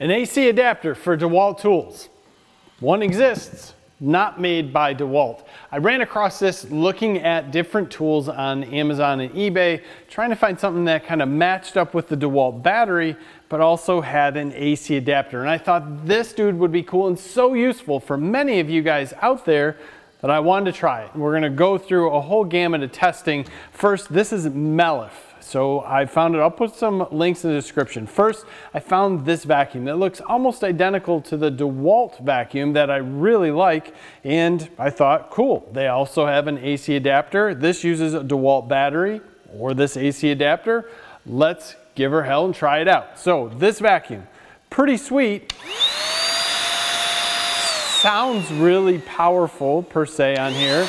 An AC adapter for DeWalt tools. One exists, not made by DeWalt. I ran across this looking at different tools on Amazon and eBay, trying to find something that kind of matched up with the DeWalt battery, but also had an AC adapter. And I thought this dude would be cool and so useful for many of you guys out there that I wanted to try it. We're going to go through a whole gamut of testing. First, this is Mellif. So I found it, I'll put some links in the description. First, I found this vacuum that looks almost identical to the DeWalt vacuum that I really like, and I thought, cool. They also have an AC adapter. This uses a DeWalt battery or this AC adapter. Let's give her hell and try it out. So this vacuum, pretty sweet. Sounds really powerful per se on here.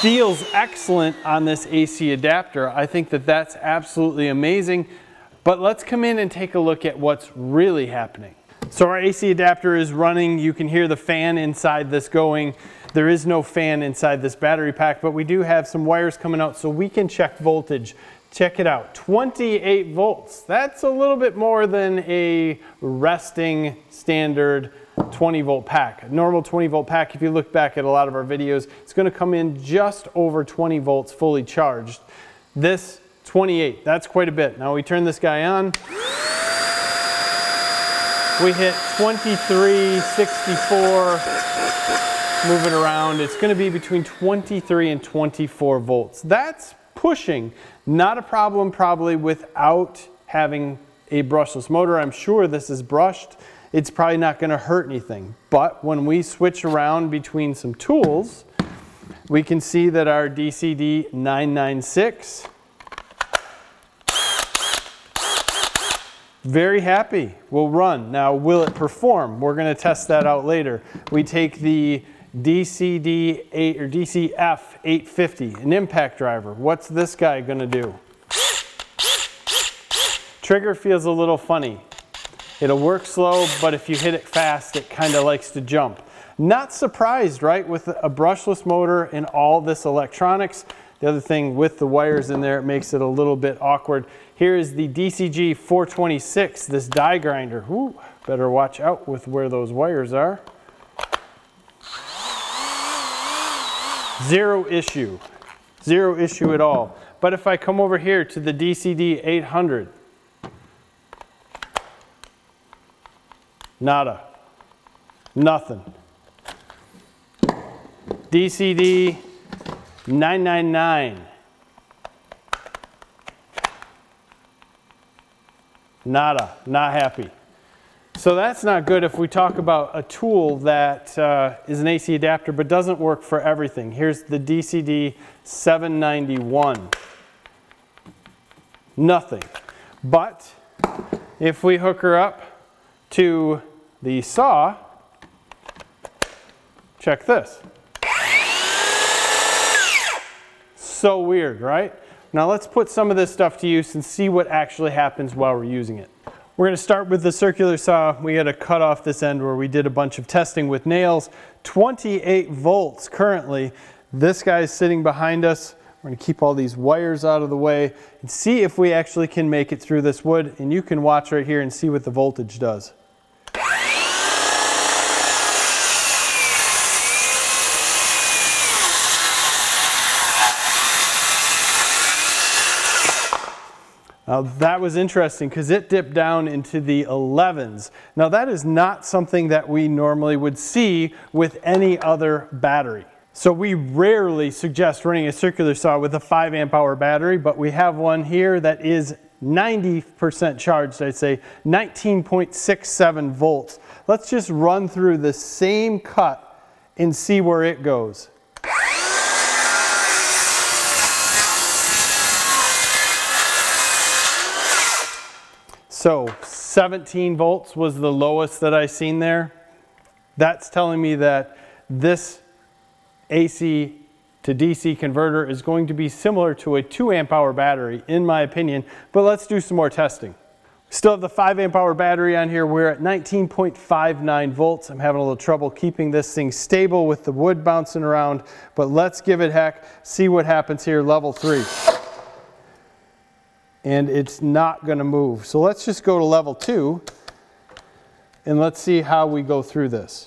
Feels excellent on this AC adapter. I think that that's absolutely amazing, but let's come in and take a look at what's really happening. So our AC adapter is running. You can hear the fan inside this going. There is no fan inside this battery pack, but we do have some wires coming out so we can check voltage. Check it out, 28 volts. That's a little bit more than a resting standard 20 volt pack. A normal 20 volt pack, if you look back at a lot of our videos, it's going to come in just over 20 volts fully charged. This 28, that's quite a bit. Now we turn this guy on. We hit 23, 64, move it around. It's going to be between 23 and 24 volts. That's pushing. Not a problem probably without having a brushless motor. I'm sure this is brushed. It's probably not going to hurt anything, but when we switch around between some tools, we can see that our DCD 996, very happy, will run. Now, will it perform? We're going to test that out later. We take the DCD8 or DCF 850, an impact driver. What's this guy going to do? Trigger feels a little funny. It'll work slow, but if you hit it fast, it kind of likes to jump. Not surprised, right? With a brushless motor and all this electronics. The other thing with the wires in there, it makes it a little bit awkward. Here is the DCG426, this die grinder. Ooh, better watch out with where those wires are. Zero issue at all. But if I come over here to the DCD 800, nada, nothing. DCD 999, nada, not happy. So that's not good if we talk about a tool that is an AC adapter but doesn't work for everything. Here's the DCD 791, nothing. But if we hook her up to the saw, check this. So weird, right? Now let's put some of this stuff to use and see what actually happens while we're using it. We're going to start with the circular saw. We had to cut off this end where we did a bunch of testing with nails. 28 volts currently. This guy's sitting behind us. We're going to keep all these wires out of the way and see if we actually can make it through this wood. And you can watch right here and see what the voltage does. Now that was interesting because it dipped down into the 11s. Now that is not something that we normally would see with any other battery. So we rarely suggest running a circular saw with a 5 amp hour battery, but we have one here that is 90% charged, I'd say 19.67 volts. Let's just run through the same cut and see where it goes. So 17 volts was the lowest that I seen there. That's telling me that this AC to DC converter is going to be similar to a 2 amp hour battery, in my opinion, but let's do some more testing. Still have the 5 amp hour battery on here. We're at 19.59 volts. I'm having a little trouble keeping this thing stable with the wood bouncing around, but let's give it heck, see what happens here, level 3. And it's not going to move. So let's just go to level 2 and let's see how we go through this.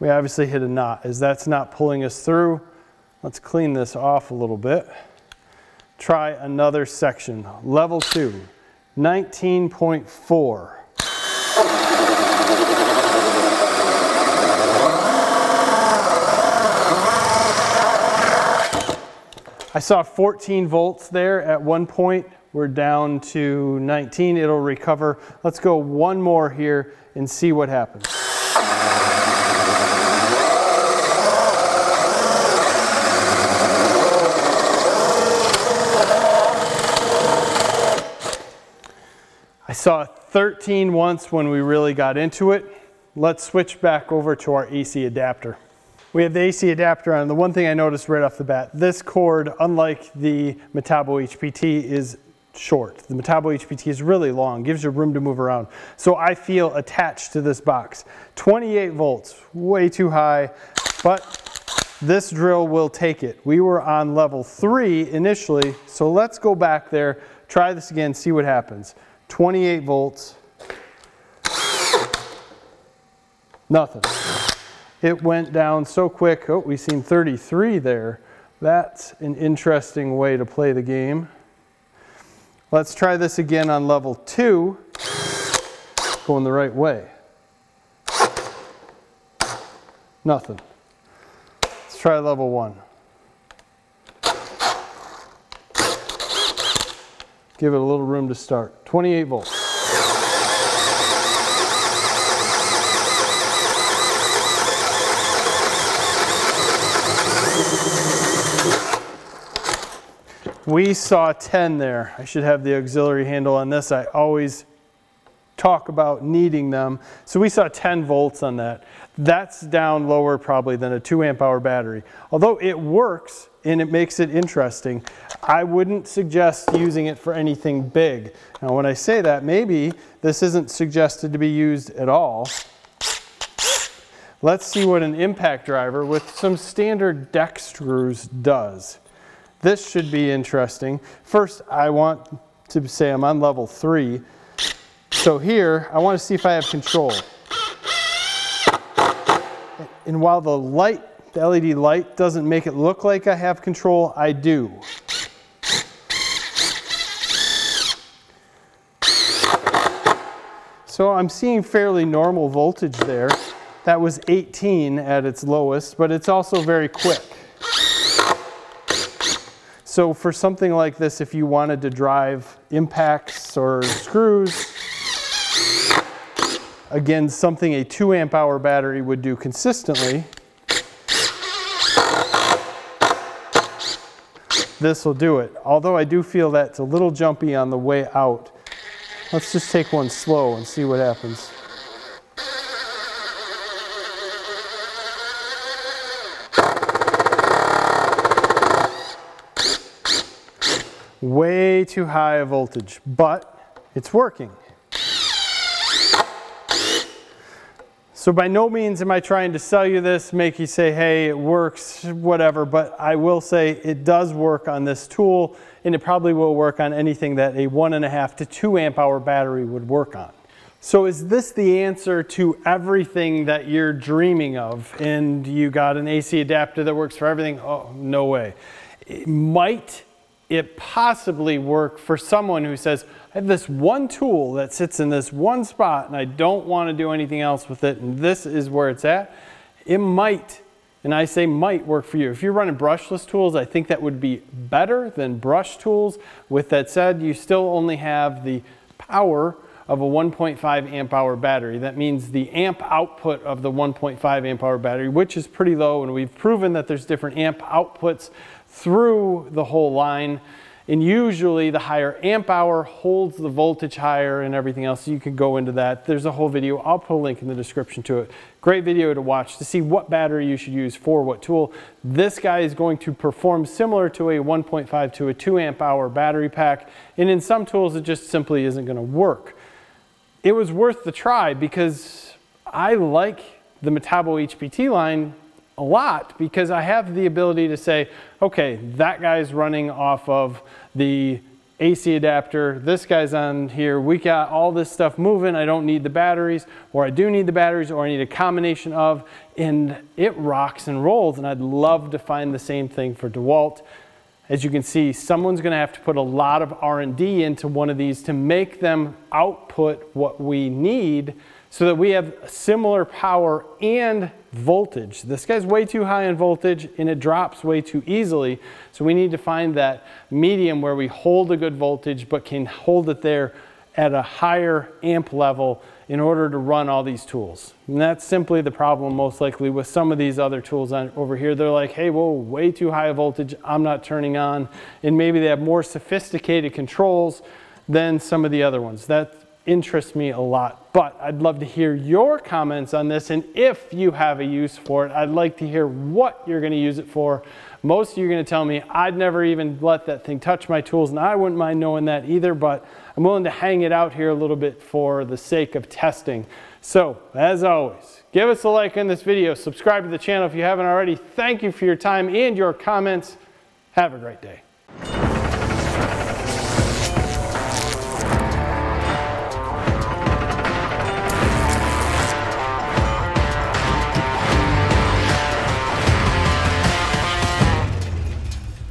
We obviously hit a knot, as that's not pulling us through. Let's clean this off a little bit. Try another section. Level 2, 19.4. I saw 14 volts there at one point. We're down to 19. It'll recover. Let's go one more here and see what happens. I saw 13 once when we really got into it. Let's switch back over to our AC adapter. We have the AC adapter on. The one thing I noticed right off the bat, this cord, unlike the Metabo HPT, is short. The Metabo HPT is really long, gives you room to move around. So I feel attached to this box. 28 volts, way too high, but this drill will take it. We were on level 3 initially, so let's go back there, try this again, see what happens. 28 volts, nothing. It went down so quick. Oh, we've seen 33 there. That's an interesting way to play the game. Let's try this again on level 2. Going the right way. Nothing. Let's try level 1. Give it a little room to start. 28 volts. We saw 10 there. I should have the auxiliary handle on this. I always talk about needing them. So we saw 10 volts on that. That's down lower probably than a 2 amp hour battery. Although it works and it makes it interesting, I wouldn't suggest using it for anything big. Now when I say that, maybe this isn't suggested to be used at all. Let's see what an impact driver with some standard deck screws does. This should be interesting. First, I want to say I'm on level 3. So here, I want to see if I have control. And while the light, the LED light, doesn't make it look like I have control, I do. So I'm seeing fairly normal voltage there. That was 18 at its lowest, but it's also very quick. So for something like this, if you wanted to drive impacts or screws, again, something a 2 amp hour battery would do consistently, this will do it. Although I do feel that's a little jumpy on the way out. Let's just take one slow and see what happens. Way too high a voltage, but it's working. So by no means am I trying to sell you this, make you say, hey, it works, whatever, but I will say it does work on this tool, and it probably will work on anything that a 1.5 to 2 amp hour battery would work on. So is this the answer to everything that you're dreaming of, and you got an AC adapter that works for everything? Oh, no way. It possibly work for someone who says, I have this one tool that sits in this one spot and I don't want to do anything else with it, and this is where it's at. It might, and I say might, work for you. If you're running brushless tools, I think that would be better than brush tools. With that said, you still only have the power of a 1.5 amp hour battery. That means the amp output of the 1.5 amp hour battery, which is pretty low, and we've proven that there's different amp outputs through the whole line, and usually the higher amp hour holds the voltage higher and everything else, so you can go into that. There's a whole video. I'll put a link in the description to it. Great video to watch to see what battery you should use for what tool. This guy is going to perform similar to a 1.5 to a 2 amp hour battery pack, and in some tools it just simply isn't going to work. It was worth the try because I like the Metabo HPT line a lot because I have the ability to say, okay, that guy's running off of the AC adapter, this guy's on here, we got all this stuff moving, I don't need the batteries, or I do need the batteries, or I need a combination of, and it rocks and rolls, and I'd love to find the same thing for DeWalt. As you can see, someone's gonna have to put a lot of R&D into one of these to make them output what we need so that we have similar power and voltage. This guy's way too high in voltage and it drops way too easily. So we need to find that medium where we hold a good voltage but can hold it there at a higher amp level in order to run all these tools. And that's simply the problem most likely with some of these other tools on over here. They're like, hey, whoa, way too high a voltage, I'm not turning on. And maybe they have more sophisticated controls than some of the other ones. That interests me a lot, but I'd love to hear your comments on this. And if you have a use for it, I'd like to hear what you're gonna use it for. Most of you are gonna tell me, I'd never even let that thing touch my tools, and I wouldn't mind knowing that either, but I'm willing to hang it out here a little bit for the sake of testing. So, as always, give us a like on this video, subscribe to the channel if you haven't already. Thank you for your time and your comments. Have a great day.